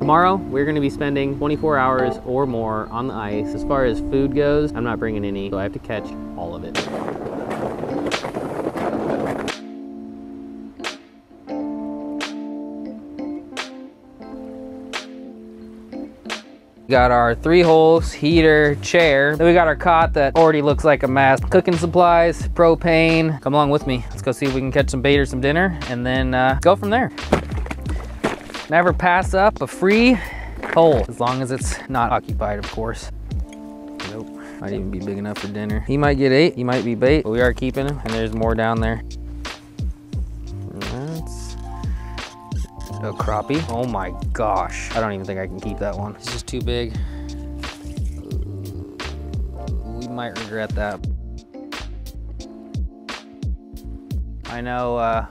Tomorrow, we're going to be spending 24 hours or more on the ice. As far as food goes, I'm not bringing any, so I have to catch all of it. We got our 3 holes, heater, chair. Then we got our cot that already looks like a mess. Cooking supplies, propane. Come along with me. Let's go see if we can catch some bait or some dinner and then go from there. Never pass up a free hole, as long as it's not occupied, of course. Nope, might even be big enough for dinner. He might get 8, he might be bait, but we are keeping him, and there's more down there. A crappie. Oh my gosh. I don't even think I can keep that one. It's just too big. We might regret that. I know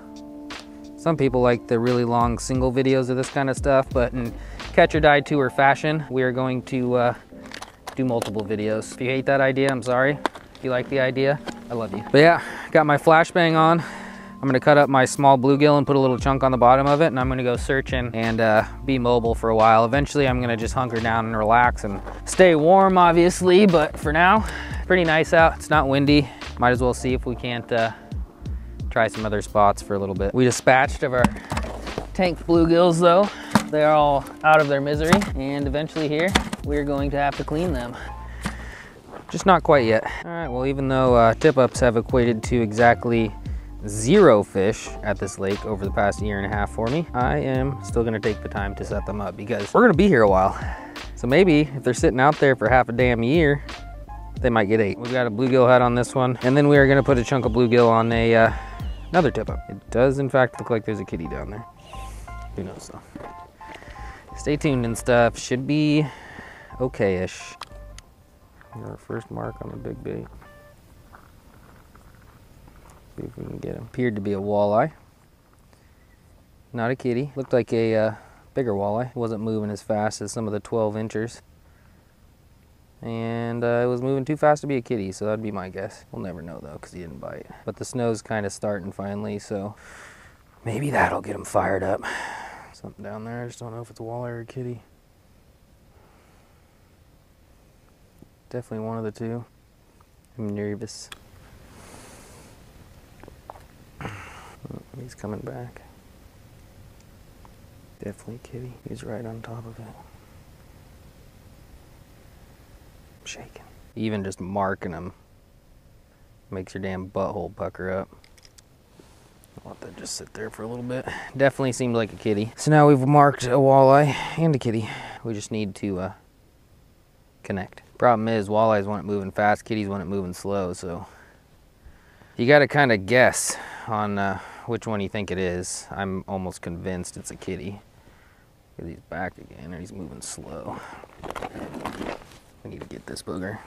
some people like the really long single videos of this kind of stuff, but in Catch or Die Toor fashion, we are going to do multiple videos. If you hate that idea, I'm sorry. If you like the idea, I love you. But yeah, got my flashbang on. I'm gonna cut up my small bluegill and put a little chunk on the bottom of it, and I'm gonna go searching and be mobile for a while. Eventually, I'm gonna just hunker down and relax and stay warm, obviously, but for now, pretty nice out. It's not windy. Might as well see if we can't try some other spots for a little bit. We dispatched of our tank bluegills, though. They're all out of their misery, and eventually here, we're going to have to clean them. Just not quite yet. All right, well, even though tip-ups have equated to exactly 0 fish at this lake over the past year and a half for me, I am still gonna take the time to set them up because we're gonna be here a while. So maybe if they're sitting out there for half a damn year, they might get 8. We've got a bluegill head on this one, and then we are gonna put a chunk of bluegill on a another tip up. It does in fact look like there's a kitty down there. Who knows though? Stay tuned and stuff. Should be okay-ish. Our first mark on the big bait. See if we can get him. Appeared to be a walleye. Not a kitty. Looked like a bigger walleye. It wasn't moving as fast as some of the 12 inchers. And it was moving too fast to be a kitty, so that'd be my guess. We'll never know though, because he didn't bite. But the snow's kind of starting finally, so maybe that'll get him fired up. Something down there, I just don't know if it's a walleye or a kitty. Definitely one of the two. I'm nervous. He's coming back. Definitely kitty. He's right on top of it. I'm shaking. Even just marking him makes your damn butthole pucker up. I'll let that just sit there for a little bit. Definitely seemed like a kitty. So now we've marked a walleye and a kitty. We just need to connect. Problem is, walleyes want it moving fast, kitties want it moving slow, so you gotta kind of guess on which one you think it is. I'm almost convinced it's a kitty. Look at, he's back again, or he's moving slow. I need to get this booger.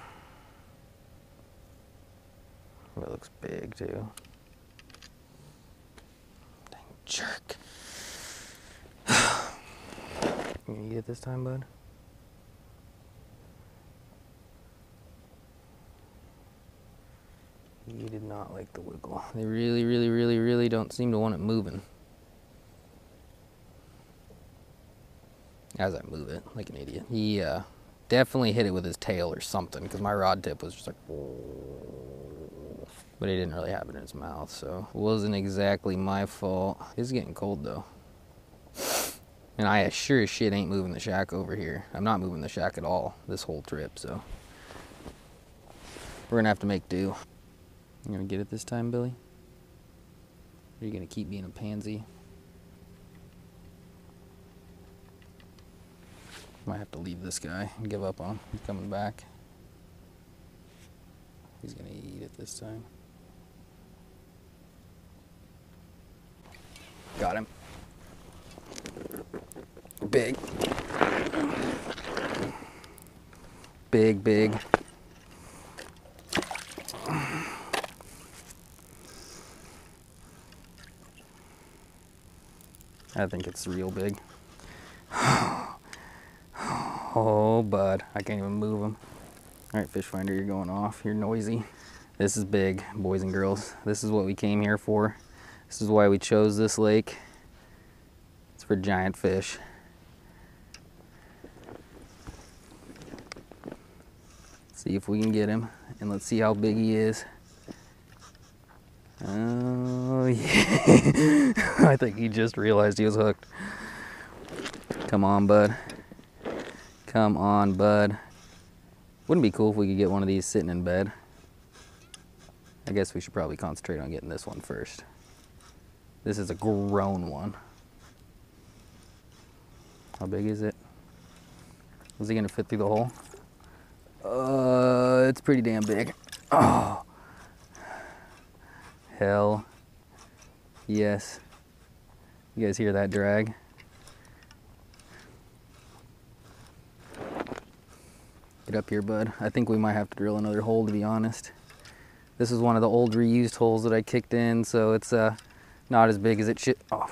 Oh, it looks big too. Dang jerk. You gonna get it this time, bud? You did not like the wiggle. They really, really, really, really don't seem to want it moving. As I move it, like an idiot. He definitely hit it with his tail or something, because my rod tip was just like, but he didn't really have it in his mouth, so it wasn't exactly my fault. It's getting cold though. And I sure as shit ain't moving the shack over here. I'm not moving the shack at all this whole trip, so we're gonna have to make do. You gonna get it this time, Billy? Or are you gonna keep being a pansy? Might have to leave this guy and give up on him. He's coming back. He's gonna eat it this time. Got him. Big. Big, big. I think it's real big. Oh, bud, I can't even move him. All right, fish finder, you're going off. You're noisy. This is big, boys and girls. This is what we came here for. This is why we chose this lake. It's for giant fish. See if we can get him, and let's see how big he is. Oh yeah. I think he just realized he was hooked. Come on, bud. Come on, bud. Wouldn't it be cool if we could get one of these sitting in bed? I guess we should probably concentrate on getting this one first. This is a grown one. How big is it? Is he gonna fit through the hole? It's pretty damn big. Oh. Hell yes. You guys hear that drag? Get up here, bud. I think we might have to drill another hole, to be honest. This is one of the old reused holes that I kicked in, so it's not as big as it should. Oh.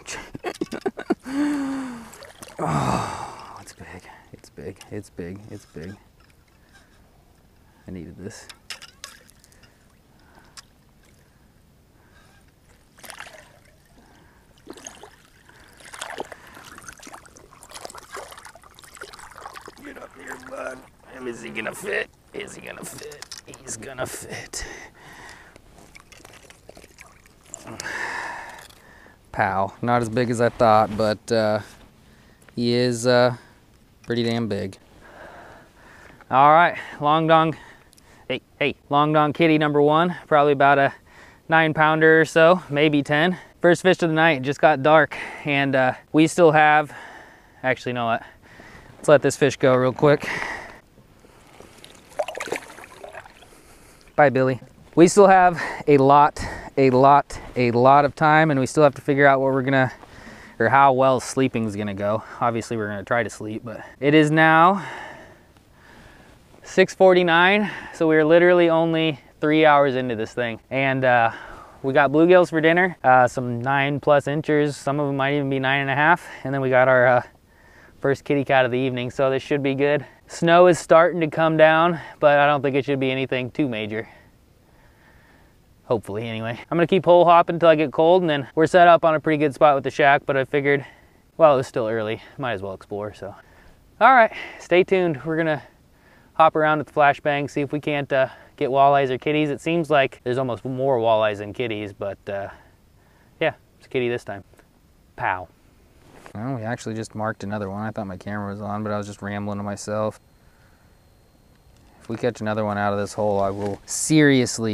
Oh, it's big. It's big. It's big. It's big. I needed this. Is he gonna fit? Is he gonna fit? He's gonna fit. Pow. Not as big as I thought, but he is pretty damn big. All right, long dong. Hey, long dong kitty number one. Probably about a 9-pounder or so, maybe 10. First fish of the night. It just got dark, and we still have. Actually, you know what? Let's let this fish go real quick. Bye, Billy. We still have a lot of time, and we still have to figure out what we're gonna, or how well sleeping's gonna go. Obviously, we're gonna try to sleep, but it is now 6:49, so we're literally only 3 hours into this thing. And we got bluegills for dinner, some 9+ inches. Some of them might even be 9½. And then we got our first kitty cat of the evening, so this should be good. Snow is starting to come down, but I don't think it should be anything too major. Hopefully, anyway. I'm gonna keep hole hopping until I get cold, and then we're set up on a pretty good spot with the shack, but I figured, well, it was still early. Might as well explore, so. All right, stay tuned. We're gonna hop around with the flashbang, see if we can't get walleyes or kitties. It seems like there's almost more walleyes than kitties, but yeah, it's a kitty this time. Pow. Well, we actually just marked another one. I thought my camera was on, but I was just rambling to myself. If we catch another one out of this hole, I will seriously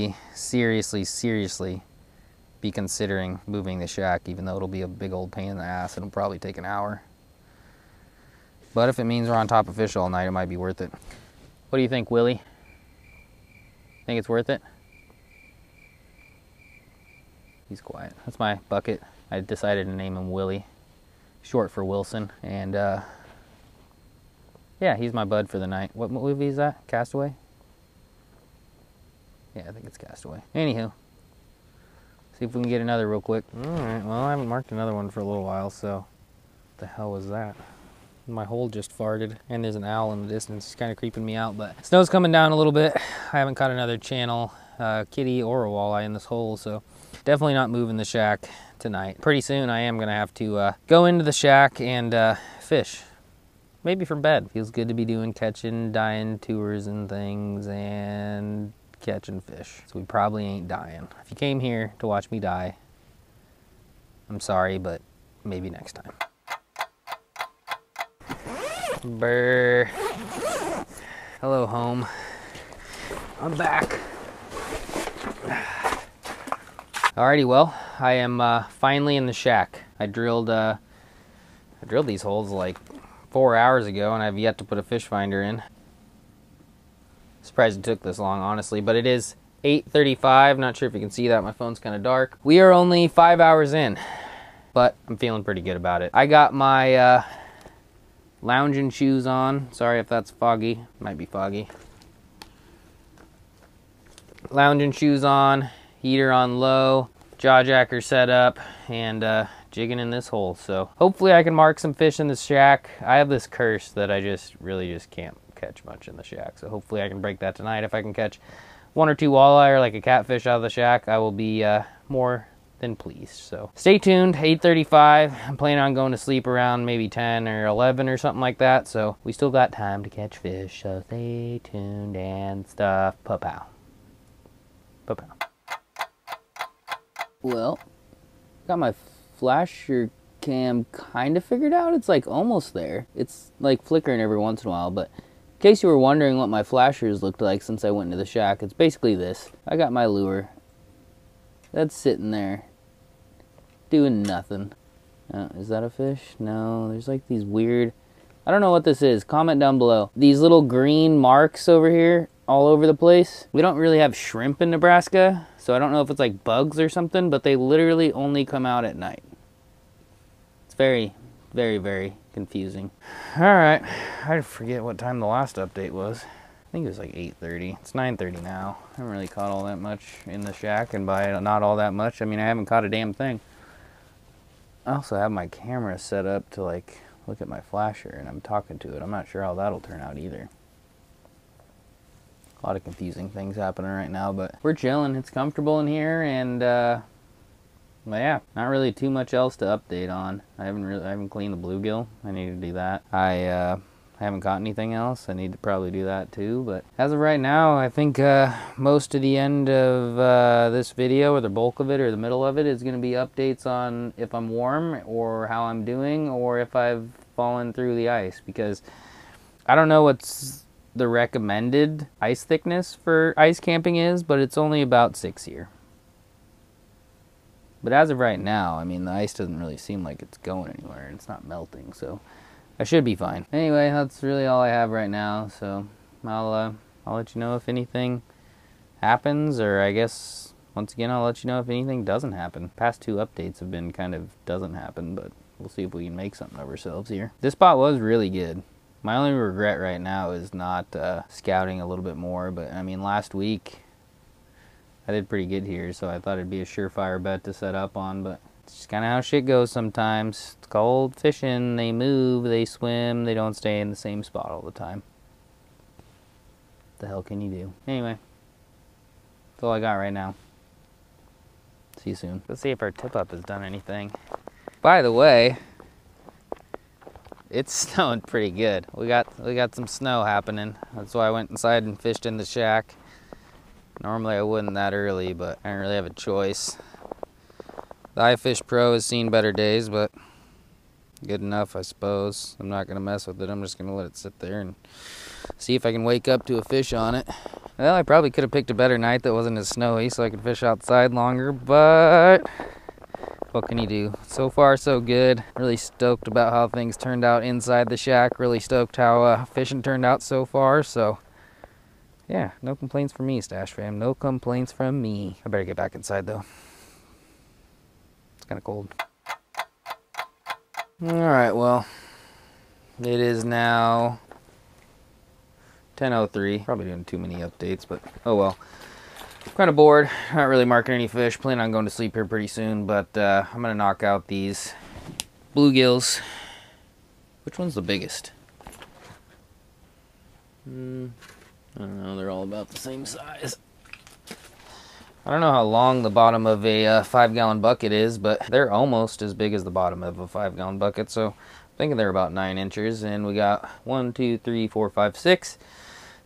be considering moving the shack, even though it'll be a big old pain in the ass. It'll probably take an hour. But if it means we're on top of fish all night, it might be worth it. What do you think, Willie? Think it's worth it? He's quiet. That's my bucket. I decided to name him Willie. Short for Wilson, and yeah, he's my bud for the night. What movie is that? Castaway? Yeah, I think it's Castaway. Anywho, see if we can get another real quick. All right, well, I haven't marked another one for a little while, so what the hell was that? My hole just farted, and there's an owl in the distance. It's kind of creeping me out, but snow's coming down a little bit. I haven't caught another channel kitty or a walleye in this hole, so definitely not moving the shack tonight. Pretty soon I am gonna have to go into the shack and fish, maybe from bed. Feels good to be doing catching, dying tours and things and catching fish. So we probably ain't dying. If you came here to watch me die, I'm sorry, but maybe next time. Brr. Hello, home. I'm back. Alrighty, well, I am finally in the shack. I drilled these holes like 4 hours ago, and I've yet to put a fish finder in. Surprised it took this long, honestly, but it is 8:35. Not sure if you can see that. My phone's kind of dark. We are only 5 hours in, but I'm feeling pretty good about it. I got my lounging shoes on. Sorry if that's foggy. Might be foggy. Lounging shoes on. Heater on low, jaw jacker set up, and jigging in this hole. So hopefully I can mark some fish in the shack. I have this curse that I just can't catch much in the shack. So hopefully I can break that tonight. If I can catch 1 or 2 walleye or like a catfish out of the shack, I will be more then please. So stay tuned. 8:35. I'm planning on going to sleep around maybe 10 or 11 or something like that. So we still got time to catch fish. So stay tuned and stuff. Pa-pow. Pa-pow. Well, got my flasher cam kind of figured out. It's like almost there. It's like flickering every once in a while, but in case you were wondering what my flashers looked like since I went into the shack, it's basically this. I got my lure. That's sitting there doing nothing. Is that a fish? No, there's like these weird, I don't know what this is. Comment down below. These little green marks over here all over the place. We don't really have shrimp in Nebraska, so I don't know if it's like bugs or something, but they literally only come out at night. It's very, very, very confusing. All right, I forget what time the last update was. I think it was like 8:30. It's 9:30 now. I haven't really caught all that much in the shack, and by not all that much, I mean I haven't caught a damn thing. I also have my camera set up to like look at my flasher, and I'm talking to it. I'm not sure how that'll turn out either. A lot of confusing things happening right now, but we're chilling. It's comfortable in here, and but yeah, not really too much else to update on. I haven't cleaned the bluegill. I need to do that. I haven't caught anything else. I need to probably do that too. But as of right now, I think most of the end of this video, or the bulk of it, or the middle of it, is going to be updates on if I'm warm, or how I'm doing, or if I've fallen through the ice, because I don't know what's the recommended ice thickness for ice camping is, but it's only about 6 here. But as of right now, I mean, the ice doesn't really seem like it's going anywhere, and it's not melting, so I should be fine. Anyway, that's really all I have right now, so I'll let you know if anything happens, or I guess, once again, I'll let you know if anything doesn't happen. Past 2 updates have been kind of doesn't happen, but we'll see if we can make something of ourselves here. This spot was really good. My only regret right now is not scouting a little bit more, but I mean, last week I did pretty good here, so I thought it'd be a surefire bet to set up on, but it's just kind of how shit goes sometimes. It's called fishing. They move, they swim, they don't stay in the same spot all the time. What the hell can you do? Anyway, that's all I got right now. See you soon. Let's see if our tip-up has done anything. By the way, it's snowing pretty good. We got some snow happening. That's why I went inside and fished in the shack. Normally I wouldn't that early, but I don't really have a choice. The iFish Pro has seen better days, but good enough, I suppose. I'm not going to mess with it. I'm just going to let it sit there and see if I can wake up to a fish on it. Well, I probably could have picked a better night that wasn't as snowy so I could fish outside longer, but what can you do? So far, so good. Really stoked about how things turned out inside the shack. Really stoked how fishing turned out so far, so yeah, no complaints from me, Stash Fam. No complaints from me. I better get back inside, though. It's kind of cold. All right, well, it is now 10:03. Probably doing too many updates, but oh well. Kind of bored. Not really marking any fish. Plan on going to sleep here pretty soon, but I'm going to knock out these bluegills. Which one's the biggest? I don't know, they're all about the same size. I don't know how long the bottom of a 5-gallon bucket is, but they're almost as big as the bottom of a 5-gallon bucket, so I'm thinking they're about 9 inches, and we got 1, 2, 3, 4, 5, 6.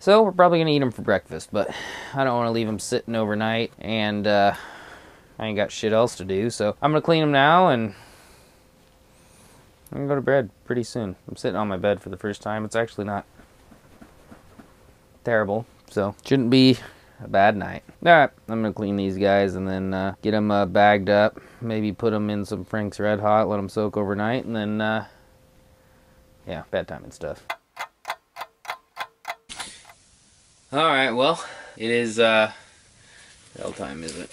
So we're probably going to eat them for breakfast, but I don't want to leave them sitting overnight, and I ain't got shit else to do, so I'm going to clean them now, and I'm going to go to bed pretty soon. I'm sitting on my bed for the first time. It's actually not terrible, so shouldn't be a bad night. All right, I'm gonna clean these guys and then get them bagged up, maybe put them in some Frank's Red Hot, let them soak overnight, and then yeah, bedtime and stuff. All right, well, it is what time is it?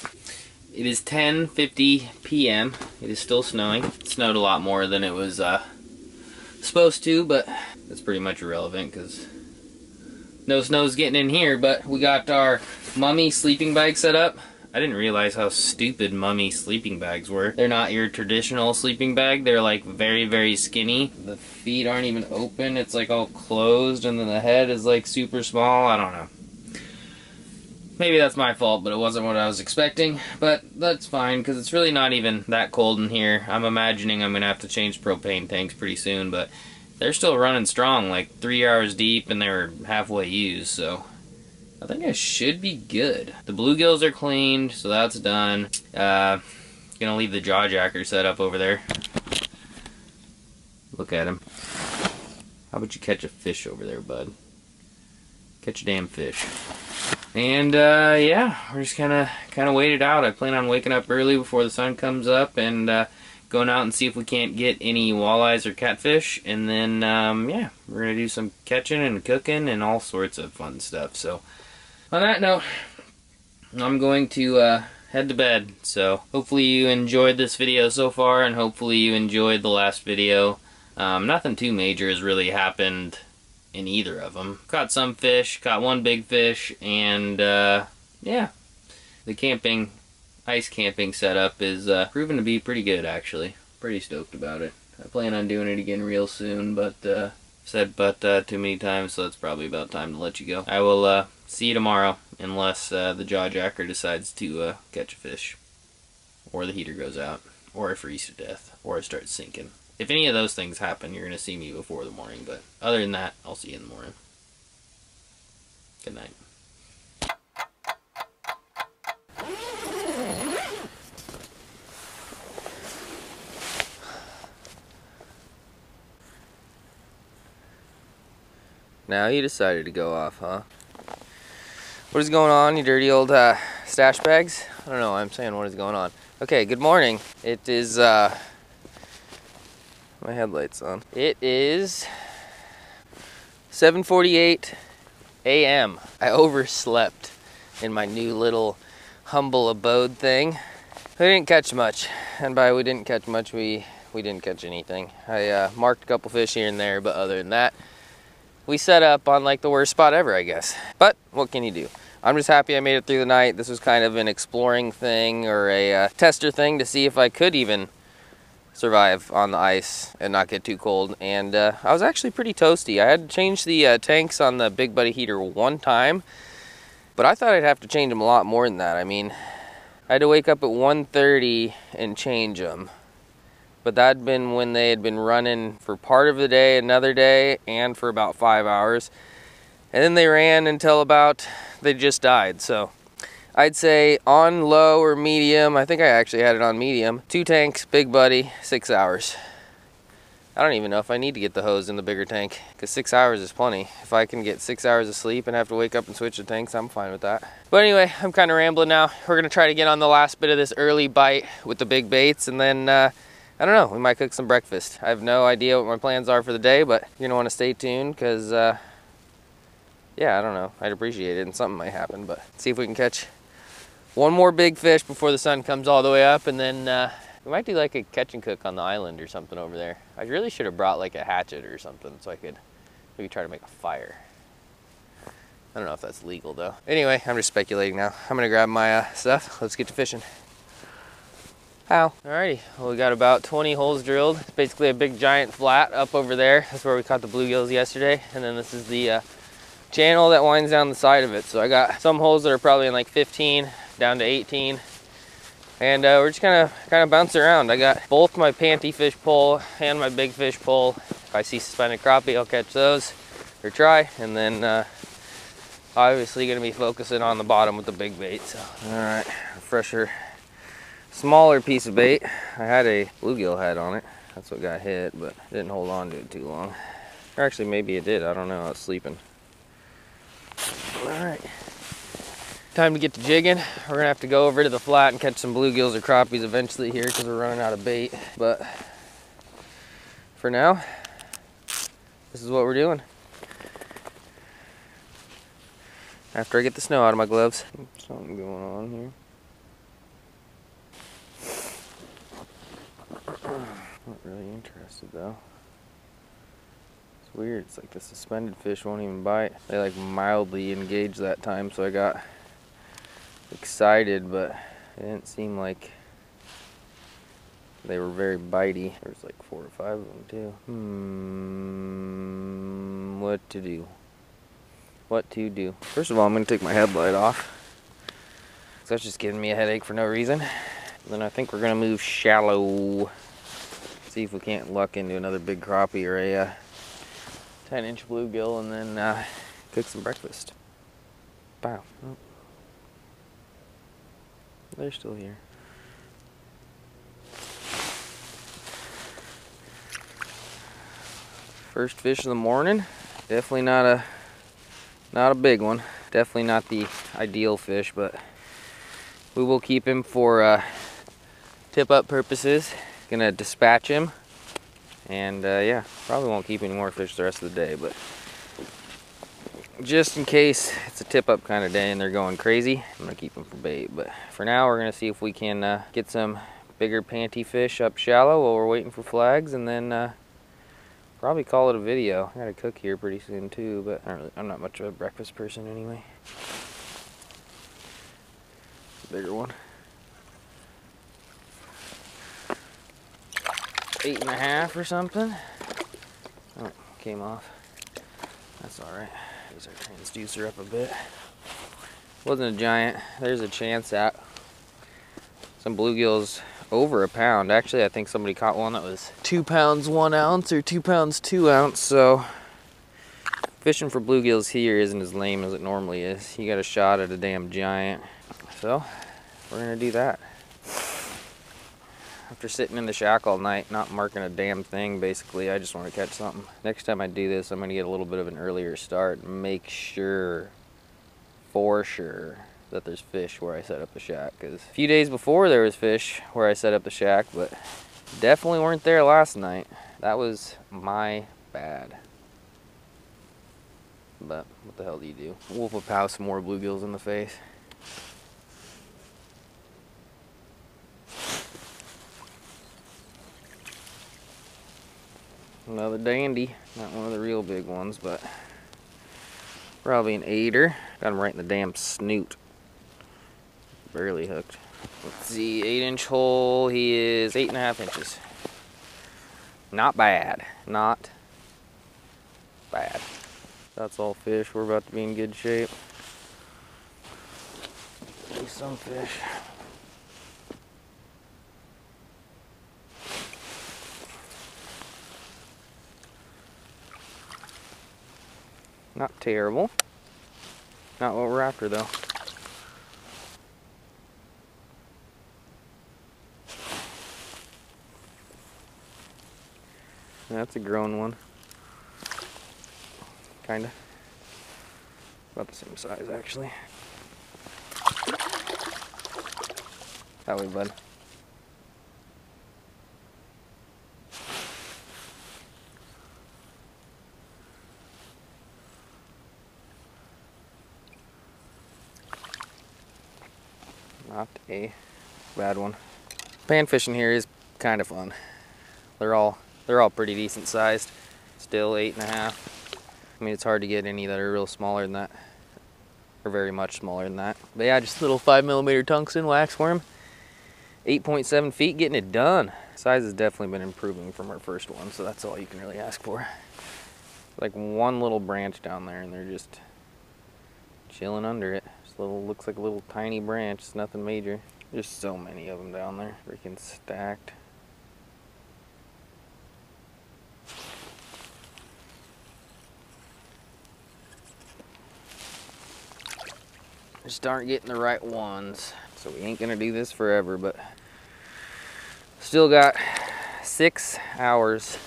It is 10:50 p.m. It is still snowing. It snowed a lot more than it was supposed to, but that's pretty much irrelevant because no snow's getting in here, but we got our mummy sleeping bag set up. I didn't realize how stupid mummy sleeping bags were. They're not your traditional sleeping bag. They're like very, very skinny. The feet aren't even open. It's like all closed, and then the head is like super small. I don't know. Maybe that's my fault, but it wasn't what I was expecting. But that's fine, because it's really not even that cold in here. I'm imagining I'm going to have to change propane tanks pretty soon, but they're still running strong, like 3 hours deep, and they were halfway used, so I think I should be good. The bluegills are cleaned, so that's done. Gonna leave the jaw jacker set up over there. Look at him. How about you catch a fish over there, bud? Catch a damn fish. And yeah, we're just kind of wait it out. I plan on waking up early before the sun comes up and going out and see if we can't get any walleyes or catfish. And then yeah, we're gonna do some catching and cooking and all sorts of fun stuff. So on that note, I'm going to head to bed. So hopefully you enjoyed this video so far, and hopefully you enjoyed the last video. Nothing too major has really happened in either of them. Caught some fish, caught one big fish, and yeah, the camping, ice camping setup is proven to be pretty good, actually. Pretty stoked about it. I plan on doing it again real soon, but said but too many times, so it's probably about time to let you go. I will see you tomorrow, unless the jaw jacker decides to catch a fish, or the heater goes out, or I freeze to death, or I start sinking. If any of those things happen, you're going to see me before the morning, but other than that, I'll see you in the morning. Good night. Now you decided to go off, huh? What is going on, you dirty old stash bags? I don't know why I'm saying what is going on. Okay, good morning. It is... my headlight's on. It is 7:48 a.m. I overslept in my new little humble abode thing. We didn't catch much, and by we didn't catch much, we didn't catch anything. I marked a couple fish here and there, but other than that, we set up on like the worst spot ever, I guess. But what can you do? I'm just happy I made it through the night. This was kind of an exploring thing, or a tester thing, to see if I could even survive on the ice and not get too cold. And I was actually pretty toasty. I had to change the tanks on the Big Buddy heater one time, but I thought I'd have to change them a lot more than that. I mean, I had to wake up at 1:30 and change them, but that'd been when they had been running for part of the day, another day, and for about 5 hours, and then they ran until about they just died. So I'd say on low or medium, I think I actually had it on medium, 2 tanks, Big Buddy, 6 hours. I don't even know if I need to get the hose in the bigger tank, because 6 hours is plenty. If I can get 6 hours of sleep and have to wake up and switch the tanks, I'm fine with that. But anyway, I'm kind of rambling now. We're going to try to get on the last bit of this early bite with the big baits, and then, I don't know, we might cook some breakfast. I have no idea what my plans are for the day, but you're going to want to stay tuned, because, yeah, I don't know. I'd appreciate it, and something might happen, but see if we can catch one more big fish before the sun comes all the way up, and then we might do like a catch and cook on the island or something over there. I really should have brought like a hatchet or something so I could maybe try to make a fire. I don't know if that's legal though. Anyway, I'm just speculating now. I'm gonna grab my stuff. Let's get to fishing. Ow. Alrighty, well, we got about 20 holes drilled. It's basically a big giant flat up over there. That's where we caught the bluegills yesterday, and then this is the channel that winds down the side of it. So I got some holes that are probably in like 15 down to 18, and we're just gonna kind of bounce around. I got both my panty fish pole and my big fish pole. If I see suspended crappie, I'll catch those or try, and then obviously gonna be focusing on the bottom with the big bait. So all right, a fresher, smaller piece of bait. I had a bluegill head on it. That's what got hit, but didn't hold on to it too long. Or actually, maybe it did. I don't know. I was sleeping. All right. Time to get to jigging. We're gonna have to go over to the flat and catch some bluegills or crappies eventually here, because we're running out of bait. But for now, this is what we're doing. After I get the snow out of my gloves. Something going on here. Not really interested though. It's weird, it's like the suspended fish won't even bite. They like mildly engaged that time, so I got excited, but it didn't seem like they were very bitey. There's like 4 or 5 of them too. What to do? What to do? First of all, I'm gonna take my headlight off. So that's just giving me a headache for no reason. And then I think we're gonna move shallow. See if we can't luck into another big crappie or a 10-inch bluegill, and then cook some breakfast. Wow. Oh. They're still here. First fish of the morning. Definitely not a big one. Definitely not the ideal fish, but we will keep him for tip-up purposes. Gonna dispatch him, and yeah, probably won't keep any more fish the rest of the day, but just in case it's a tip-up kind of day and they're going crazy, I'm gonna keep them for bait. But for now, we're gonna see if we can get some bigger panty fish up shallow while we're waiting for flags, and then probably call it a video. I gotta cook here pretty soon too, but I'm not much of a breakfast person anyway. Bigger one. 8.5 or something. Oh, came off. That's all right. Raise our transducer up a bit. Wasn't a giant. There's a chance at some bluegills over a pound. Actually, I think somebody caught one that was 2 pounds 1 ounce or 2 pounds 2 ounce. So fishing for bluegills here isn't as lame as it normally is. You got a shot at a damn giant. So we're gonna do that. After sitting in the shack all night, not marking a damn thing, basically, I just want to catch something. Next time I do this, I'm going to get a little bit of an earlier start and make sure, for sure, that there's fish where I set up the shack. Because a few days before, there was fish where I set up the shack, but definitely weren't there last night. That was my bad. But what the hell do you do? We'll pow some more bluegills in the face. Another dandy, not one of the real big ones, but probably an 8-er. Got him right in the damn snoot. Barely hooked. Let's see, 8-inch hole, he is 8.5 inches. Not bad, not bad. That's all fish, we're about to be in good shape. At least some fish. Not terrible. Not what we're after, though. That's a grown one. Kinda. About the same size, actually. That way, bud. Not a bad one. Pan fishing here is kind of fun. They're all pretty decent sized. Still 8.5. I mean, it's hard to get any that are real smaller than that, or very much smaller than that. But yeah, just a little 5mm tungsten wax worm. 8.7 feet, getting it done. Size has definitely been improving from our first one, so that's all you can really ask for. Like one little branch down there, and they're just chilling under it. Little, looks like a little tiny branch. It's nothing major. There's so many of them down there, freaking stacked. Just aren't getting the right ones, so we ain't gonna do this forever. But still got 6 hours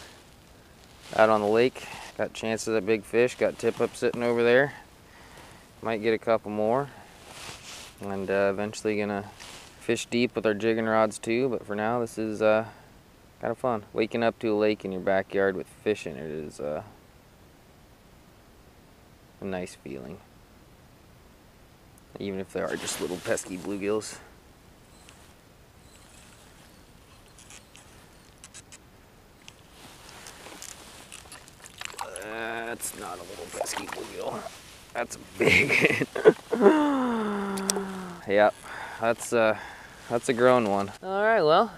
out on the lake. Got chances at big fish. Got tip up sitting over there. Might get a couple more, and eventually gonna fish deep with our jigging rods too. But for now, this is kind of fun. Waking up to a lake in your backyard with fish in it is a nice feeling, even if they are just little pesky bluegills. That's not a little pesky bluegill. That's a big one. Yep, that's a grown one. All right, well,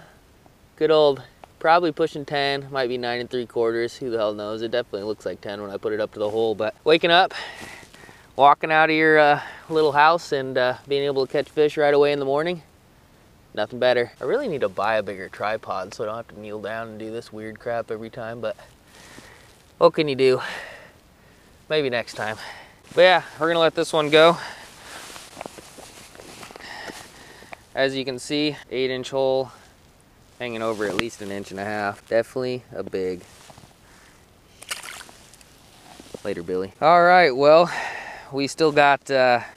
good old, probably pushing 10, might be 9 3/4. Who the hell knows? It definitely looks like 10 when I put it up to the hole. But waking up, walking out of your little house and being able to catch fish right away in the morning, nothing better. I really need to buy a bigger tripod so I don't have to kneel down and do this weird crap every time, but what can you do? Maybe next time. But yeah, we're gonna let this one go. As you can see, 8-inch hole, hanging over at least 1.5 inches. Definitely a big. Later, Billy. All right, well, we still got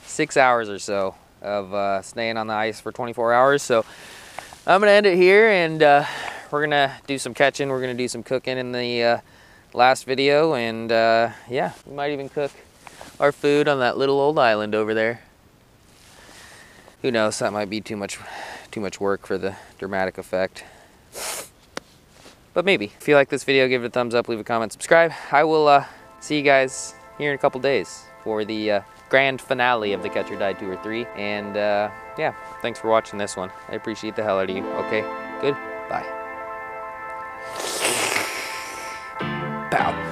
6 hours or so of staying on the ice for 24 hours. So I'm gonna end it here, and we're gonna do some catching. We're gonna do some cooking in the last video, and yeah, we might even cook our food on that little old island over there. Who knows, that might be too much work for the dramatic effect. But maybe. If you like this video, give it a thumbs up, leave a comment, subscribe. I will see you guys here in a couple days for the grand finale of the Catch or Die Tour 3. And yeah, thanks for watching this one. I appreciate the hell out of you. Okay, good, bye. Pow.